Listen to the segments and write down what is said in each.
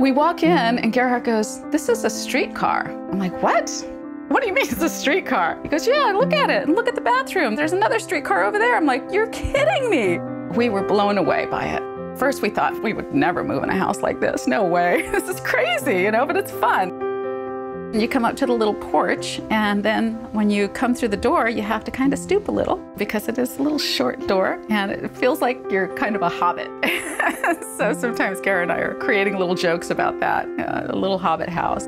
We walk in and Gerhard goes, "This is a streetcar." I'm like, "What? What do you mean it's a streetcar?" He goes, "Yeah, look at it, and look at the bathroom. There's another streetcar over there." I'm like, "You're kidding me." We were blown away by it. First, we thought we would never move in a house like this. No way, this is crazy, you know, but it's fun. You come up to the little porch, and then when you come through the door, you have to kind of stoop a little because it is a little short door, and it feels like you're kind of a hobbit. So sometimes Kara and I are creating little jokes about that, a little hobbit house.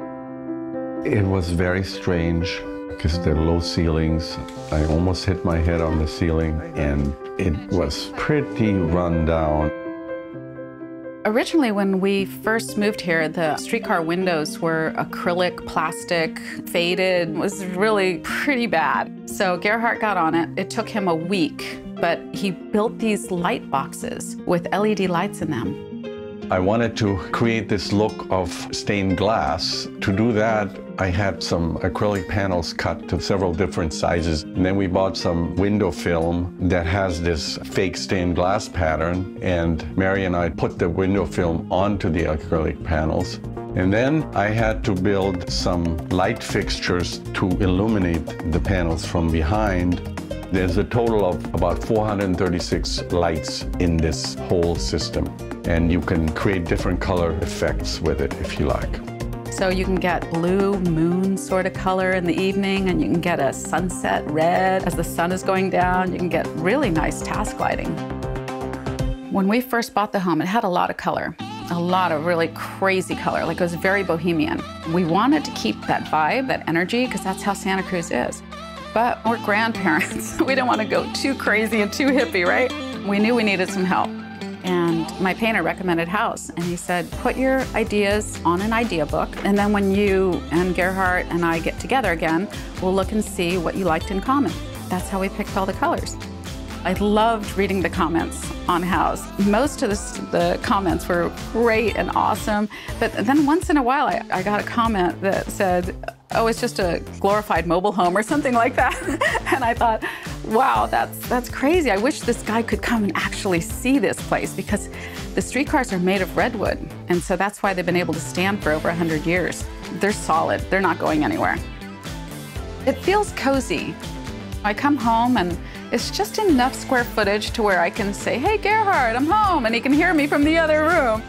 It was very strange because the low ceilings, I almost hit my head on the ceiling, and it was pretty run down. Originally, when we first moved here, the streetcar windows were acrylic, plastic, faded. It was really pretty bad. So Gerhard got on it. It took him a week, but he built these light boxes with LED lights in them. I wanted to create this look of stained glass. To do that, I had some acrylic panels cut to several different sizes. And then we bought some window film that has this fake stained glass pattern. And Mary and I put the window film onto the acrylic panels. And then I had to build some light fixtures to illuminate the panels from behind. There's a total of about 436 lights in this whole system. And you can create different color effects with it if you like. So you can get blue moon sort of color in the evening, and you can get a sunset red as the sun is going down. You can get really nice task lighting. When we first bought the home, it had a lot of color, a lot of really crazy color. Like, it was very bohemian. We wanted to keep that vibe, that energy, because that's how Santa Cruz is. But we're grandparents. We don't want to go too crazy and too hippie, right? We knew we needed some help. And my painter recommended Houzz, and he said, put your ideas on an idea book, and then when you and Gerhard and I get together again, we'll look and see what you liked in common. That's how we picked all the colors. I loved reading the comments on Houzz. Most of the comments were great and awesome, but then once in a while I got a comment that said, "Oh, it's just a glorified mobile home," or something like that. And I thought, wow, that's crazy. I wish this guy could come and actually see this place, because the streetcars are made of redwood. And so that's why they've been able to stand for over 100 years. They're solid. They're not going anywhere. It feels cozy. I come home and it's just enough square footage to where I can say, "Hey, Gerhard, I'm home," and he can hear me from the other room.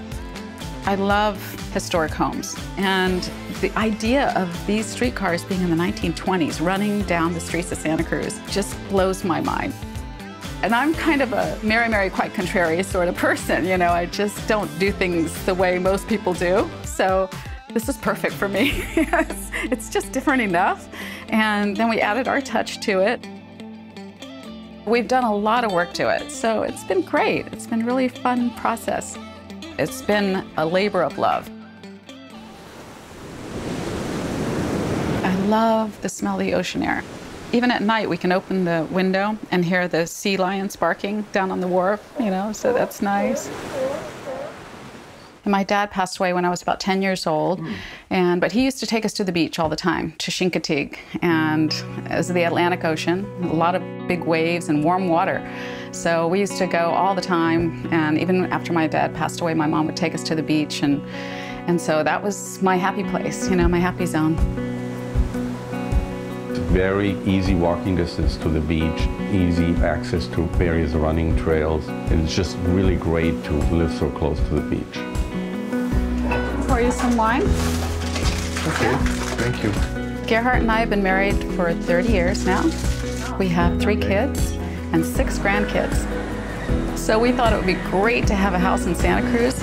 I love historic homes, and the idea of these streetcars being in the 1920s running down the streets of Santa Cruz just blows my mind. And I'm kind of a Mary, quite contrary sort of person, you know. I just don't do things the way most people do, so this is perfect for me. It's just different enough, and then we added our touch to it. We've done a lot of work to it, so it's been great. It's been a really fun process. It's been a labor of love. I love the smell of the ocean air. Even at night, we can open the window and hear the sea lions barking down on the wharf, you know, so that's nice. And my dad passed away when I was about 10 years old, but he used to take us to the beach all the time, to Chincoteague, and it was the Atlantic Ocean, a lot of big waves and warm water. So we used to go all the time, and even after my dad passed away, my mom would take us to the beach, and so that was my happy place, you know, my happy zone. Very easy walking distance to the beach, easy access to various running trails, and it's just really great to live so close to the beach. Pour you some wine. Okay, thank you. Gerhard and I have been married for 30 years now. We have 3 kids and 6 grandkids. So we thought it would be great to have a house in Santa Cruz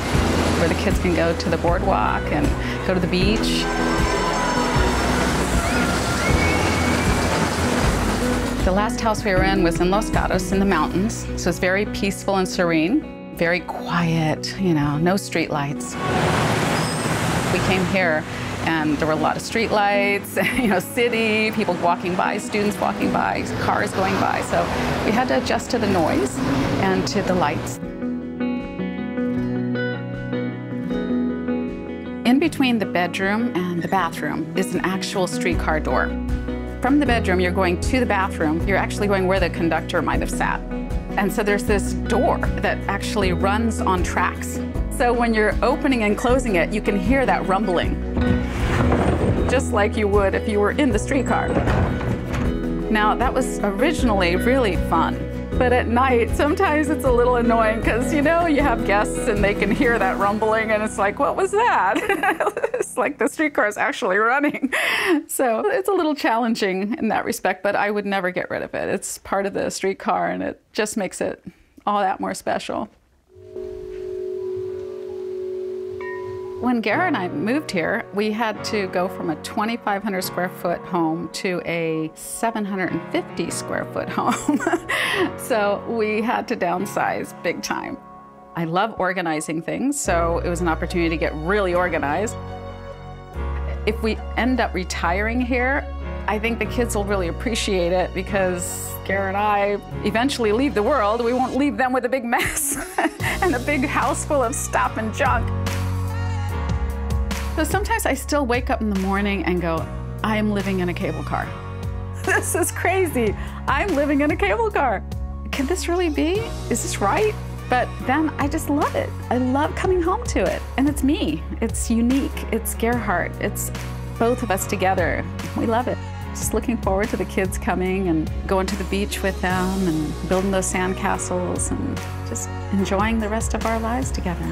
where the kids can go to the boardwalk and go to the beach. The last house we were in was in Los Gatos in the mountains, so it's very peaceful and serene, very quiet, you know, no street lights. We came here and there were a lot of street lights, you know, city, people walking by, students walking by, cars going by. So we had to adjust to the noise and to the lights. In between the bedroom and the bathroom is an actual streetcar door. From the bedroom, you're going to the bathroom. You're actually going where the conductor might have sat. And so there's this door that actually runs on tracks. So when you're opening and closing it, you can hear that rumbling, just like you would if you were in the streetcar. Now, that was originally really fun. But at night, sometimes it's a little annoying because, you know, you have guests and they can hear that rumbling and it's like, what was that? It's like the streetcar is actually running. So it's a little challenging in that respect, but I would never get rid of it. It's part of the streetcar and it just makes it all that more special. When Gera and I moved here, we had to go from a 2,500 square foot home to a 750 square foot home. So we had to downsize big time. I love organizing things, so it was an opportunity to get really organized. If we end up retiring here, I think the kids will really appreciate it because Gera and I eventually leave the world. We won't leave them with a big mess and a big house full of stuff and junk. So sometimes I still wake up in the morning and go, I am living in a cable car. This is crazy. I'm living in a cable car. Can this really be? Is this right? But then I just love it. I love coming home to it. And it's me. It's unique. It's Gerhard. It's both of us together. We love it. Just looking forward to the kids coming and going to the beach with them and building those sandcastles and just enjoying the rest of our lives together.